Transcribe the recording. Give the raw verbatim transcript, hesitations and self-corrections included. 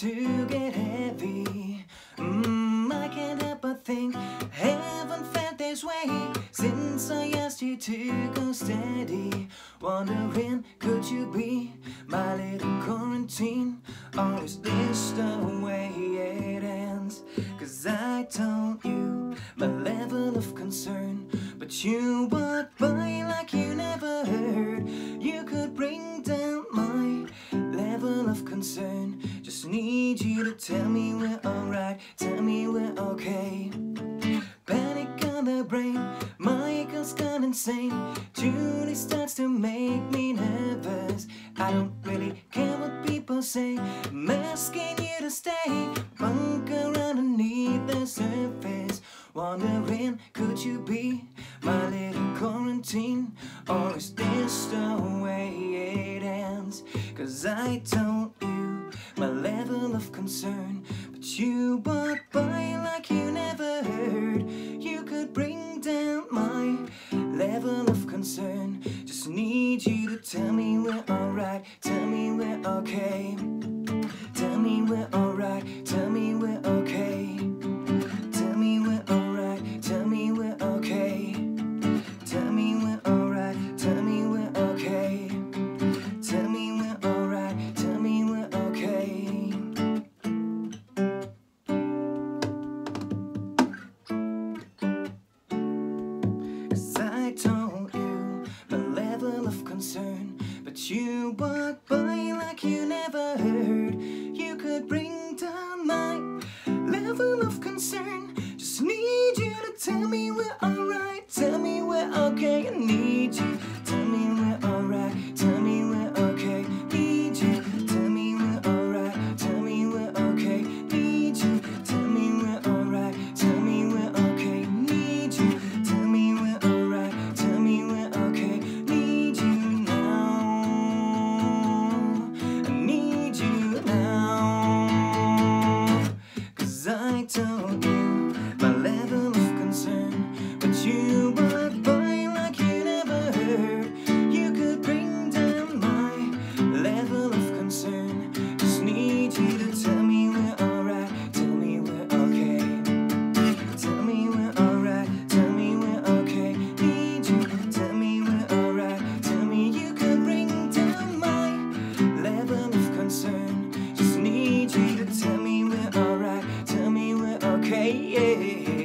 to get heavy. Mmm, I can't help but think, haven't felt this way since I asked you to go steady. Wondering, could you be my little quarantine? Or is this the way it ends? Cause I told you my level of concern, but you walked by like you never heard. You could bring down my level of concern. Just need you to tell me we're alright, tell me we're okay. Panic on the brain, Michael's gone insane. Julie starts to make me nervous. I don't really care what people say. I'm asking you to stay, bunker underneath the surface. Wondering, could you be my little quarantine? Or is this the way it ends? Cause I told you my level of concern, but you walked by like you never heard. You could bring down my level of concern. Just need you to tell me we're alright, tell me we're okay. Tell me we're alright, tell me we're okay. Concern, but you walked by like you never heard. You could bring down my level of concern. Just need you to tell me we're alright, tell me we're okay. I need you, tell me we're alright, tell me we're okay. Need you, tell me we're alright, tell me we're okay. Need you, tell me we're alright, tell me we're okay. Need you, tell me we're alright, tell me we're okay. I told you my level of concern, but you walked by like you never heard. You could bring down my level of concern. Just need you to tell me we're alright, tell me we're okay. Tell me we're alright, tell me we're okay. Need you, tell me we're alright, tell me you could bring down my level of concern. Just need you to tell me we're alright. Hey, yeah.